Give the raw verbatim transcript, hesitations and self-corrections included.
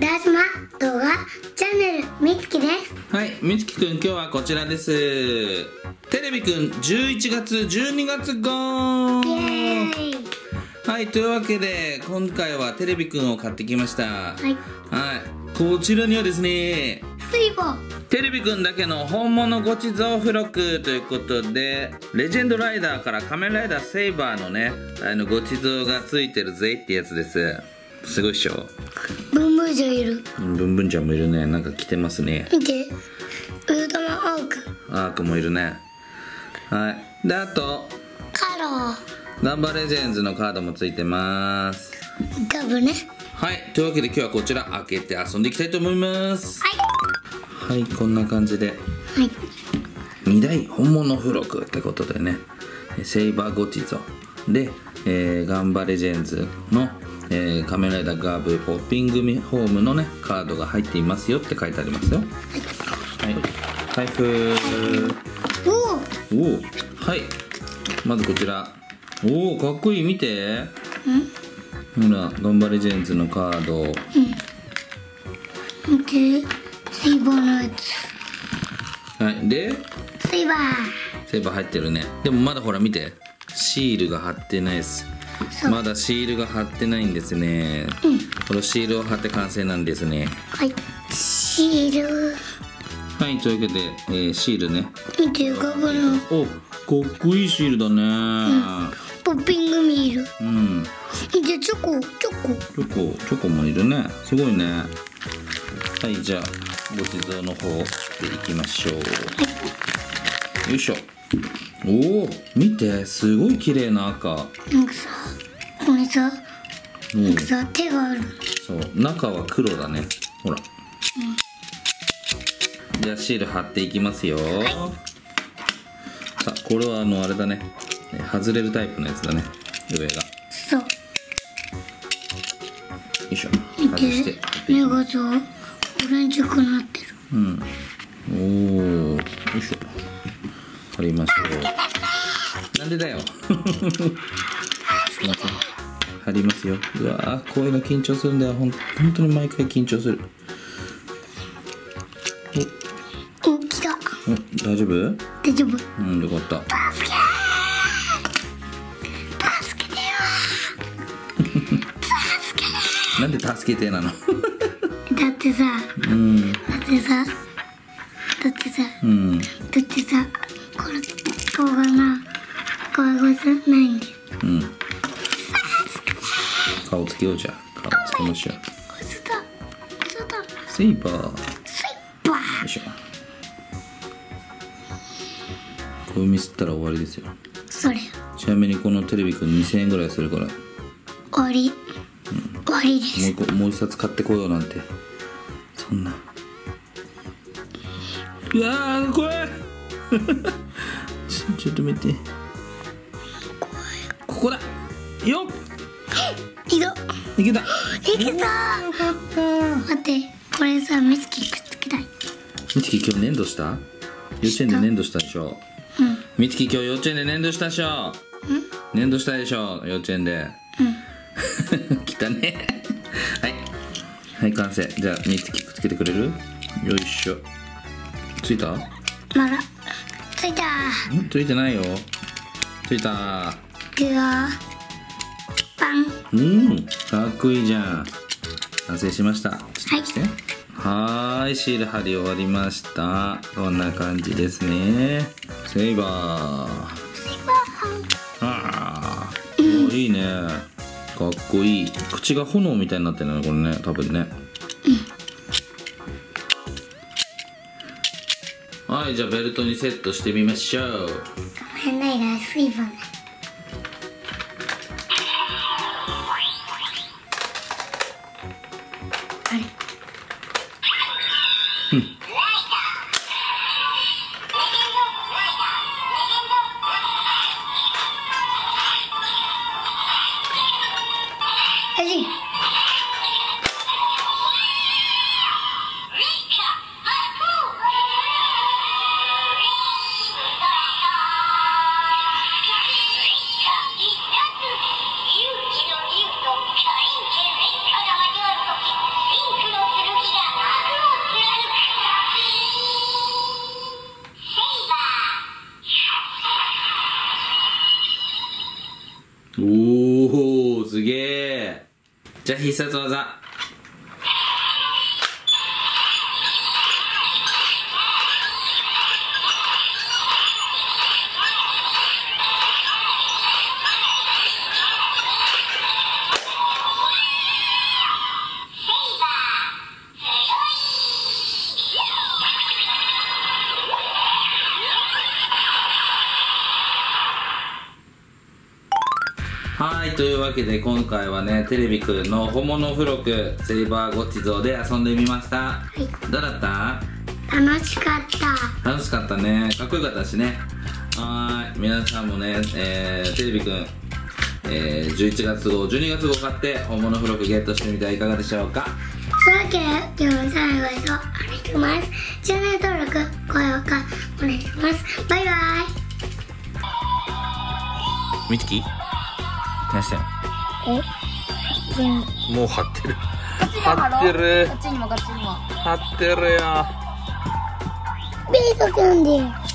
ラジマ動画チャンネルみつきです。はい、みつきくん、今日はこちらです。テレビくんじゅういちがつじゅうにがつ号。イエーイ。はい、というわけで今回はテレビくんを買ってきました。はい、はい、こちらにはですね、水母テレビくんだけの本物ごちそう付録ということで、レジェンドライダーから仮面ライダーセイバーのね、あのごちそうがついてるぜってやつです。すごいっしょ。ブンブンちゃんいる。ブンブンちゃんもいるね。なんか着てますね。見て、ウルトラマンアーク。アークもいるね。はい。で、あとカロー。ガンバレジェンズのカードもついてます。ガブね。はい。というわけで今日はこちら開けて遊んでいきたいと思います。はい。はい、こんな感じで。はい。二大本物付録ってことでね。セイバーゴチゾで、えー、ガンバレジェンズの。えー、仮面ライダーガーブポッピングホームのねカードが入っていますよって書いてありますよ。はい、開封。おお、はい、まずこちら。おお、かっこいい。見て、ほらガンバレジェンズのカード、うん、見てセイバーのやつ。はい、でセイバーセイバー入ってるね。でもまだほら見て、シールが貼ってないです。まだシールが貼ってないんですね。うん、このシールを貼って完成なんですね。はい。シール。はい、というわけで、えー、シールね。見てるかこれ。お、かっこいいシールだね、うん。ポッピングミール。うん。じゃチョコ、チョコ。チョコ、チョコもいるね。すごいね。はい、じゃあごちそうの方でいきましょう。はい、よいしょ。おお、見て、すごい綺麗な赤。なんかさ、これさ、なんかさ、手がある。そう、中は黒だね。ほら。うん、じゃあシール貼っていきますよ。はい、さあ、これはあのあれだね。外れるタイプのやつだね。上が。そう。よいしょ。見て、目がさ、オレンジくなってる。うん。おお、よいしょ。貼りましょう。なんでだよ。貼りますよ。うわー、こういうの緊張するんだよ。ほん本当に毎回緊張する。お、お、来た。大丈夫？大丈夫。うん、よかった。助けー。助けてよー。助けて。なんで助けてなの？だってさ。うん。だってさ。だってさ。うん。だってさ。これ、こうがな、こうがさ、ないんだよ。うん。顔つけようじゃん。顔つけましょう。セイバー。セイバー。よいしょ。これミスったら終わりですよ。それ。ちなみにこのテレビくんにせんえんぐらいするから。終わり。うん、終わりです。もう一個、もう一冊買ってこようなんて。そんな。うわー、これ。ちょっと見て、ここだよ。いけたいけたいけた。待って、これさ、みつきくっつけたい。みつき今日粘土した？幼稚園で粘土したでしょ。みつき今日幼稚園で粘土したでしょ。粘土したでしょ、幼稚園で。きたね。はいはい、完成。じゃあみつきくっつけてくれる？よいしょ。ついた？まだついたー。ついてないよ。ついたー。いくよー。パン。うん、かっこいいじゃん。完成しました。はい。して。はーい、シール貼り終わりました。こんな感じですね。セイバー。セイバー。あー、うん、いいね。かっこいい。口が炎みたいになってるね、これね、多分ね。はい、じゃあベルトにセットしてみましょう。仮面ライダー水母。あれ。じゃあ必殺技。はい、というわけで今回はね、テレビくんの本物付録セイバーごち像で遊んでみました。はい、どうだった？楽しかった。楽しかったね。かっこよかったしね。はーい、皆さんもね、えー、テレビくん、えー、じゅういちがつ号、じゅうにがつ号買って本物付録ゲットしてみてはいかがでしょうか。そういうわけで、今日も最後までありがとうございます。チャンネル登録、高評価お願いします。バイバイ。みつき？何してんの？え、もう張ってる。張ってる。こっちにもこっちにも。張ってるよ。ビートくんで。